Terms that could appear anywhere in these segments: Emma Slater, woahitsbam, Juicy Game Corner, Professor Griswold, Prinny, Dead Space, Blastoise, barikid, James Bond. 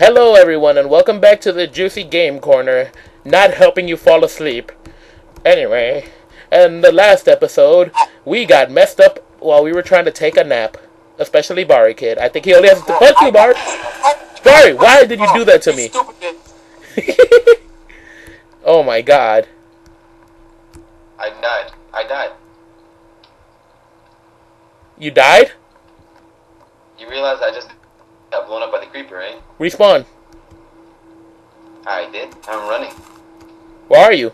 Hello everyone, and welcome back to the Juicy Game Corner, not helping you fall asleep. Anyway, in the last episode, we got messed up while we were trying to take a nap. Especially Barry Kid. I think he only has to punch you, Barry. Barry, why did you do that to me? Oh my god. I died. You died? You realize I just got blown up by the creeper, right? Respawn. I did. I'm running. Where are you?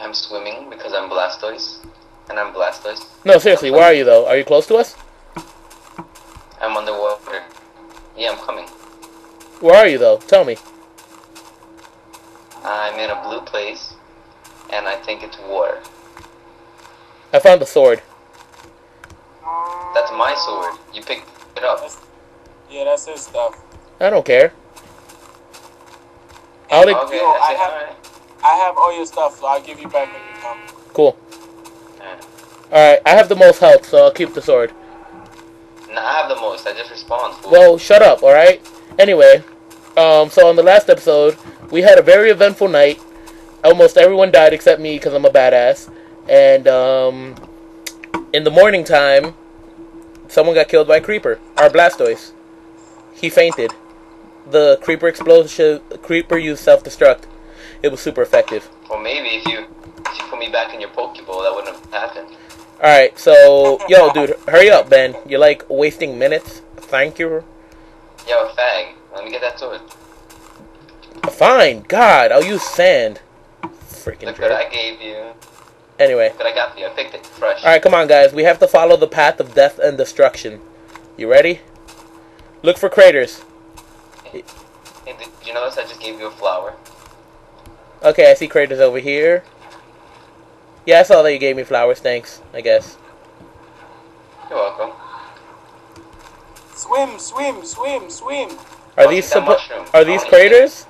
I'm swimming because I'm Blastoise. And I'm Blastoise. No, seriously, where are you though? Are you close to us? I'm underwater. Yeah, I'm coming. Where are you though? Tell me. I'm in a blue place, and I think it's water. I found the sword. That's my sword. You picked it up. Yeah, that's his stuff. I don't care. I'll okay, I have all your stuff, so I'll give you back when you come. Cool. Alright, I have the most health, so I'll keep the sword. Nah, I have the most. I just respawned, fool. Well, shut up, alright? Anyway, so on the last episode, we had a very eventful night. Almost everyone died except me, because I'm a badass. And, in the morning time, someone got killed by a creeper. Our Blastoise. He fainted. The creeper used self-destruct. It was super effective. Well, maybe if you put me back in your Pokeball, that wouldn't have happened. Alright, so, yo, dude, hurry up, Ben. You're, like, wasting minutes. Thank you. Yo, fag. Let me get that sword. Fine. God, I'll use sand. Freaking look jerk. What I gave you. Anyway. Look what I got for you. I picked it fresh. Alright, come on, guys. We have to follow the path of death and destruction. You ready? Look for craters. Hey, did you notice I just gave you a flower? Okay, I see craters over here. Yeah, I saw that you gave me flowers. Thanks, I guess. You're welcome. Swim, swim, swim, swim. Are these craters?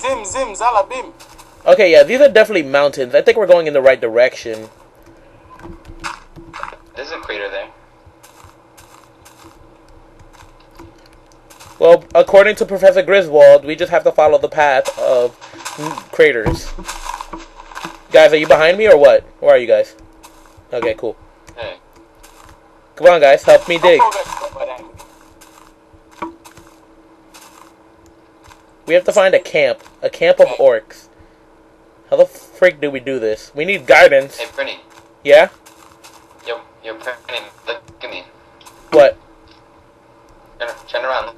Zim, zim, zala, bim. Okay, yeah, these are definitely mountains. I think we're going in the right direction. There's a crater there. Well, according to Professor Griswold, we just have to follow the path of craters. Guys, are you behind me or what? Where are you guys? Okay, cool. Hey. Come on, guys. Help me dig. We have to find a camp. A camp of orcs. How the frick do we do this? We need guidance. Hey, Prinny. Yeah? Yo, Prinny, look at me. What? Turn around.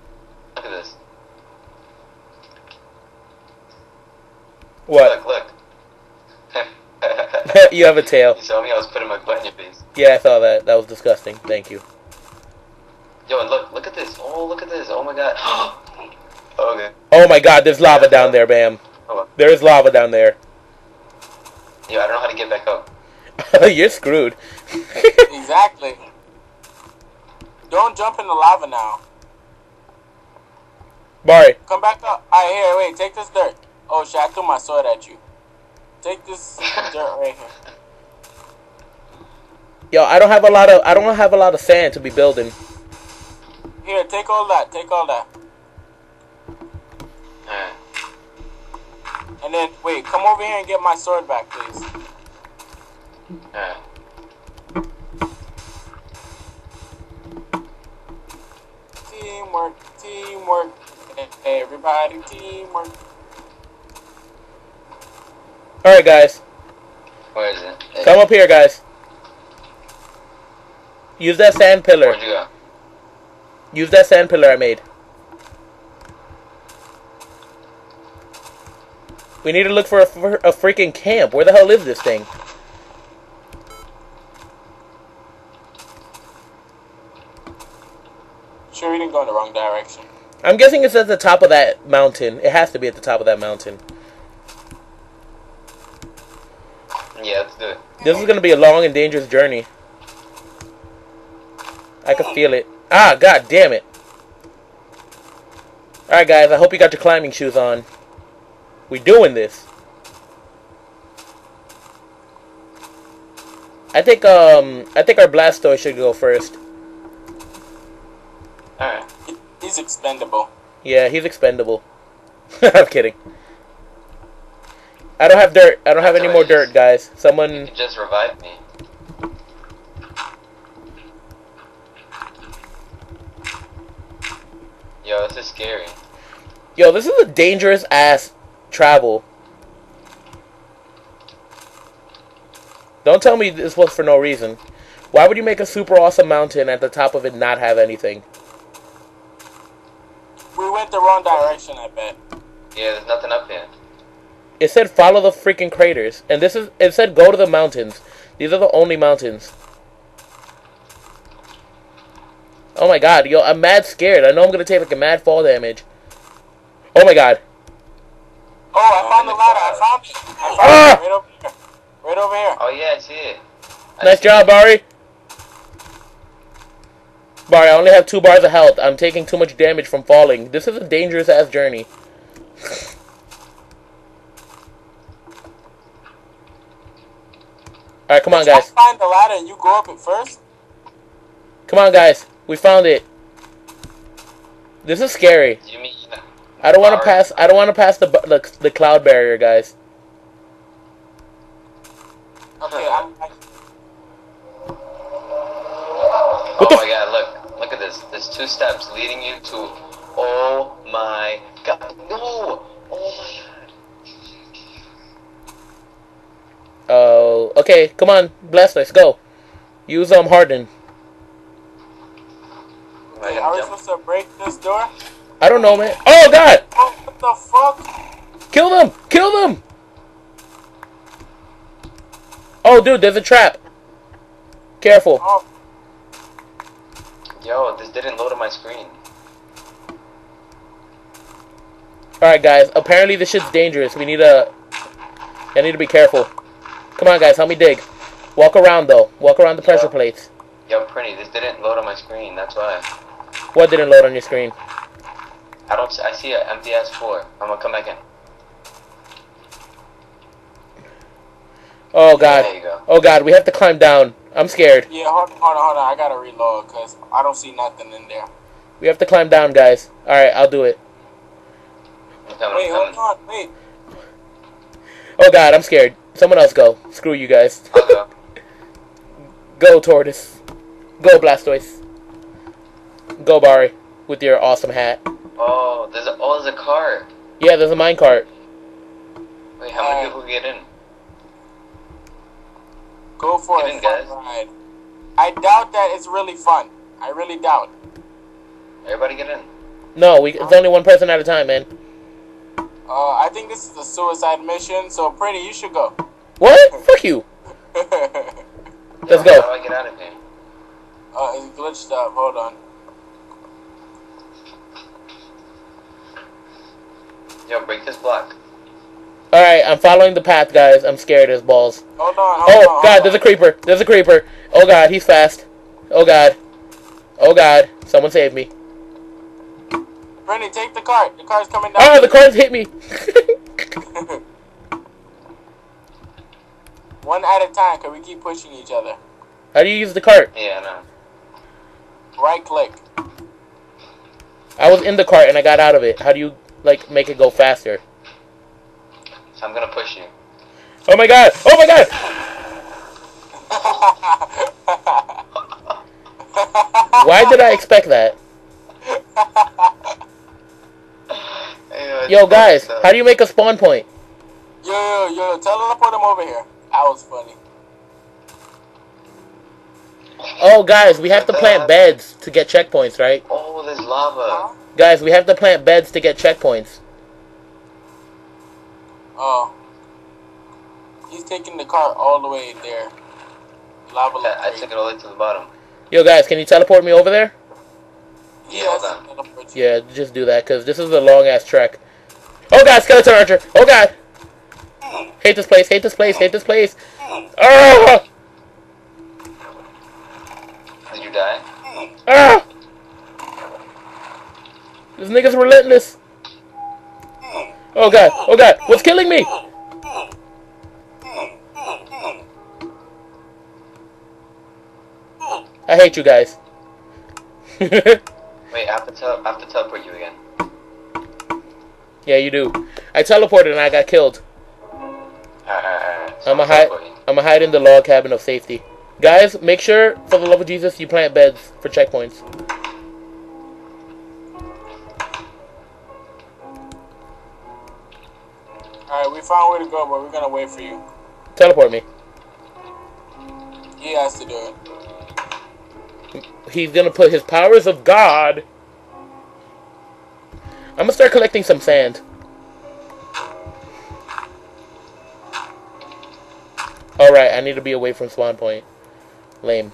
Look at this. What? Look. You have a tail. You saw me? I was putting my butt in your face. Yeah, I saw that. That was disgusting. Thank you. Yo, look at this. Oh, look at this. Oh my god. Okay. Oh my god, there's lava down there, Bam. Hold on. There is lava down there. Yo, I don't know how to get back up. You're screwed. Exactly. Don't jump in the lava now. Barry. Come back up. Alright, here, wait. Take this dirt. Oh shit, I threw my sword at you. Take this dirt right here. Yo, I don't have a lot of sand to be building. Here, take all that. Take all that. And then wait, come over here and get my sword back, please. Teamwork, teamwork. Everybody, teamwork. Alright, guys. Where is it? Hey. Come up here, guys. Use that sand pillar. Where'd you go? Use that sand pillar I made. We need to look for a freaking camp. Where the hell is this thing? Sure, we didn't go in the wrong direction. I'm guessing it's at the top of that mountain. It has to be at the top of that mountain. Yeah, let's do it. This is going to be a long and dangerous journey. I can feel it. Ah, god damn it. Alright, guys, I hope you got your climbing shoes on. We doing this. I think our Blastoise should go first. Alright. He's expendable. Yeah, he's expendable. I'm kidding. I don't have dirt. I don't have any more dirt, guys. Someone... You can just revive me. Yo, this is scary. Yo, this is a dangerous ass travel. Don't tell me this was for no reason. Why would you make a super awesome mountain at the top of it not have anything? We went the wrong direction, I bet. Yeah, there's nothing up here. It said follow the freaking craters. And this is... It said go to the mountains. These are the only mountains. Oh my god, yo, I'm mad scared. I know I'm gonna take like a mad fall damage. Oh my god. Oh, I found the ladder. I found it. I found it right over here. Right over here. Oh yeah, I see it. Nice job, Barry. Barry, I only have 2 bars of health. I'm taking too much damage from falling. This is a dangerous ass journey. Alright, come on, guys. I find the ladder and you go up it first? Come on, guys. We found it. This is scary. You mean I don't want to pass. I don't want to pass the cloud barrier, guys. Okay. Oh my god! Look at this. There's 2 steps leading you to. Oh my god! No! Oh my god! Oh. Okay. Come on, Blastoise, go. Use harden. Wait, are we supposed to break this door? I don't know, man. Oh god! Oh, what the fuck? Kill them! Kill them! Oh, dude, there's a trap. Careful. Oh. Yo, this didn't load on my screen. Alright, guys. Apparently, this shit's dangerous. We need to... I need to be careful. Come on, guys. Help me dig. Walk around, though. Walk around the pressure plates. Yo, Prinny, this didn't load on my screen. That's why. What didn't load on your screen? I don't. I see an empty ass floor. I'm gonna come back in. Oh god. There you go. Oh god. We have to climb down. I'm scared. Yeah. Hold on. I gotta reload because I don't see nothing in there. We have to climb down, guys. All right. I'll do it. Wait. Hold on. Wait. Oh god. I'm scared. Someone else go. Screw you guys. I'll go. Go tortoise. Go Blastoise. Go Barry with your awesome hat. Oh, there's a cart. Yeah, there's a mine cart. Wait, how many people get in? Go for it, guys. Ride. I doubt that it's really fun. I really doubt. Everybody get in. No, it's only 1 person at a time, man. I think this is a suicide mission, so Prinny, you should go. What? Fuck you. Let's go. How do I get out of here? It's glitched up. Hold on. Yo, break this block. Alright, I'm following the path, guys. I'm scared as balls. Hold on, hold on. Oh, God, there's a creeper. There's a creeper. Oh, God, he's fast. Oh, God. Oh, God. Someone save me. Prinny, take the cart. The cart's coming down. Oh, the cart's hit me. 1 at a time, because we keep pushing each other. How do you use the cart? Yeah, no. Right click. I was in the cart and I got out of it. How do you... like make it go faster? I'm gonna push you. Oh my god! Oh my god! Why did I expect that? Yo guys, how do you make a spawn point? Yo, teleport him over here. That was funny. Oh guys, we have to plant beds to get checkpoints, right? Oh, there's lava. Huh? Guys, we have to plant beds to get checkpoints. Oh. He's taking the cart all the way there. I took it all the way to the bottom. Yo, guys, can you teleport me over there? Yeah, yeah, just do that, because this is a long-ass trek. Oh, God, skeleton archer! Oh, God! Hate this place, hate this place, hate this place! Oh! Did you die? Ah! This nigga's relentless. Oh god, what's killing me? I hate you guys. Wait, I have to teleport you again. Yeah, you do. I teleported and I got killed. So I'ma hide in the log cabin of safety. Guys, make sure, for the love of Jesus, you plant beds for checkpoints. Alright, we found a way to go, but we're gonna wait for you. Teleport me. He has to do it. He's gonna put his powers of God. I'm gonna start collecting some sand. Alright, I need to be away from Swan Point. Lame.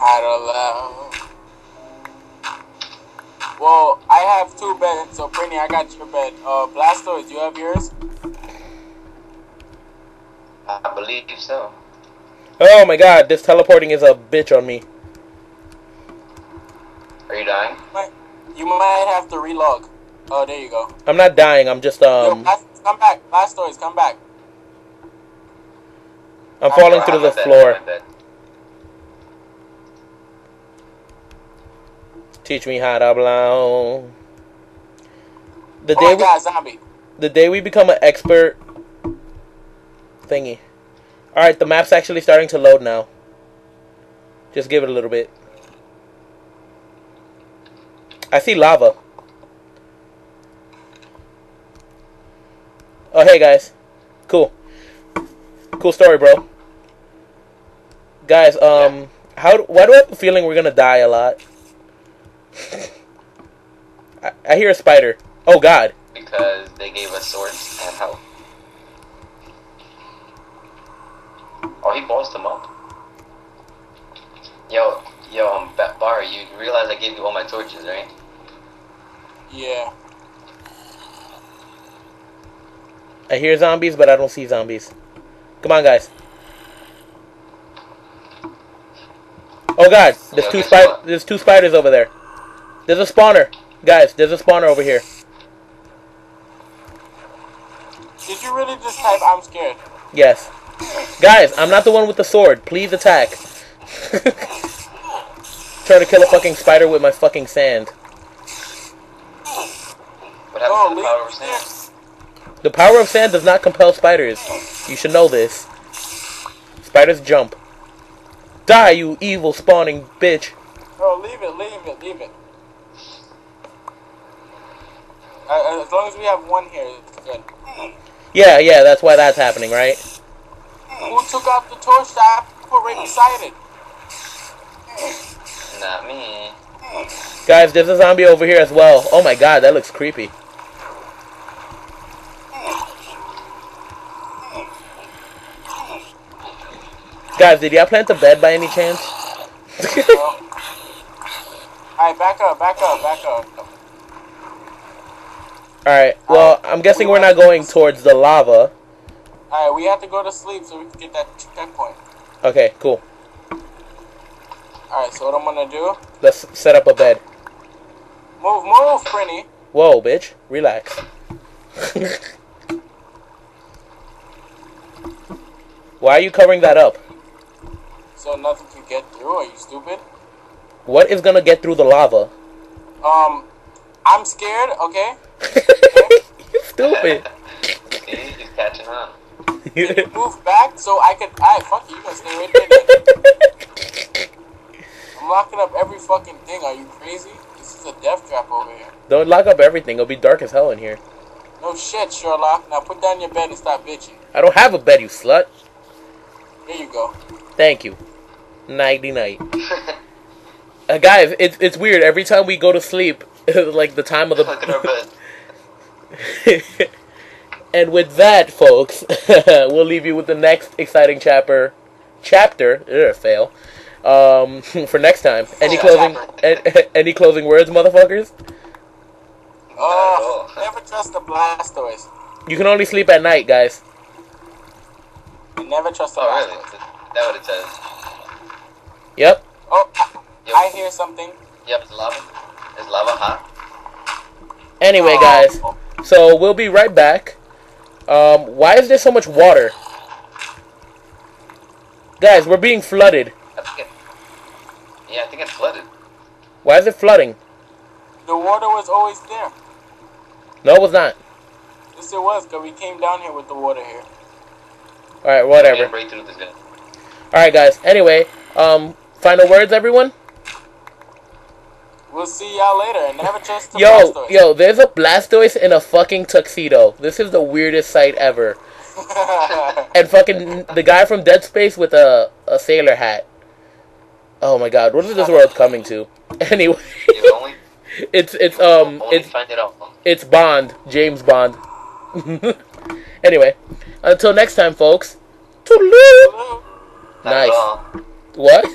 I don't know. Well, I have two beds, so Prinny, I got your bed. Blastoise, you have yours? I believe so. Oh my god, this teleporting is a bitch on me. Are you dying? You might have to relog. Oh, there you go. I'm not dying, I'm just, Yo, come back, Blastoise, come back. I'm falling through the floor. Teach me how to blow. The day we become an expert thingy. Alright, the map's actually starting to load now. Just give it a little bit. I see lava. Oh, hey, guys. Cool. Cool story, bro. Guys, why do I have a feeling we're gonna die a lot? I hear a spider. Oh, God. Because they gave us swords and help. Oh, he balls them up. Yo, Barry, you realize I gave you all my torches, right? Yeah. I hear zombies, but I don't see zombies. Come on, guys. Oh, God. There's two spiders over there. There's a spawner. Guys, there's a spawner over here. Did you really just type, I'm scared? Yes. Guys, I'm not the one with the sword. Please attack. Trying to kill a fucking spider with my fucking sand. What happened to the power of sand? The power of sand does not compel spiders. You should know this. Spiders jump. Die, you evil spawning bitch. Bro, leave it. As long as we have one here, it's good. Yeah, that's why that's happening, right? Who took out the torch that I put right beside it? Not me. Guys, there's a zombie over here as well. Oh my god, that looks creepy. Guys, did y'all plant the bed by any chance? Alright, back up. Alright, well, I'm guessing we're not going towards the lava. Alright, we have to go to sleep so we can get that checkpoint. Okay, cool. Alright, so what I'm gonna do... Let's set up a bed. Move, Prinny! Whoa, bitch. Relax. Why are you covering that up? So nothing can get through? Are you stupid? What is gonna get through the lava? I'm scared, okay? You're stupid. You're just catching on. You move back so I can... Alright, fuck you, gonna stay right there. I'm locking up every fucking thing, are you crazy? This is a death trap over here. Don't lock up everything, it'll be dark as hell in here. No shit, Sherlock. Now put down your bed and stop bitching. I don't have a bed, you slut. There you go. Thank you. Nighty night. Guys, it's weird. Every time we go to sleep, like the time of the... And with that, folks, we'll leave you with the next exciting chapter. Fail. For next time. Any closing words, motherfuckers? Oh, never trust the Blastoise. You can only sleep at night, guys. You never trust the Blastoise. Really? That's what it says. Yep. Oh, I hear something. Yep, it's lava. It's lava, huh? Anyway, guys, so we'll be right back. Why is there so much water? Guys, we're being flooded. Yeah, Yeah, I think it flooded. Why is it flooding? The water was always there. No, it was not. Yes, it was, because we came down here with the water here. Alright, whatever. Yeah, right through this guy. Alright, guys. Anyway, final words, everyone? We'll see y'all later, and have a chance to Blastoise. Yo, there's a Blastoise in a fucking tuxedo. This is the weirdest sight ever. And fucking the guy from Dead Space with a sailor hat. Oh my god, what is this world coming to? Anyway, it's Bond, James Bond. Anyway, until next time, folks. Toodaloo. Nice. What?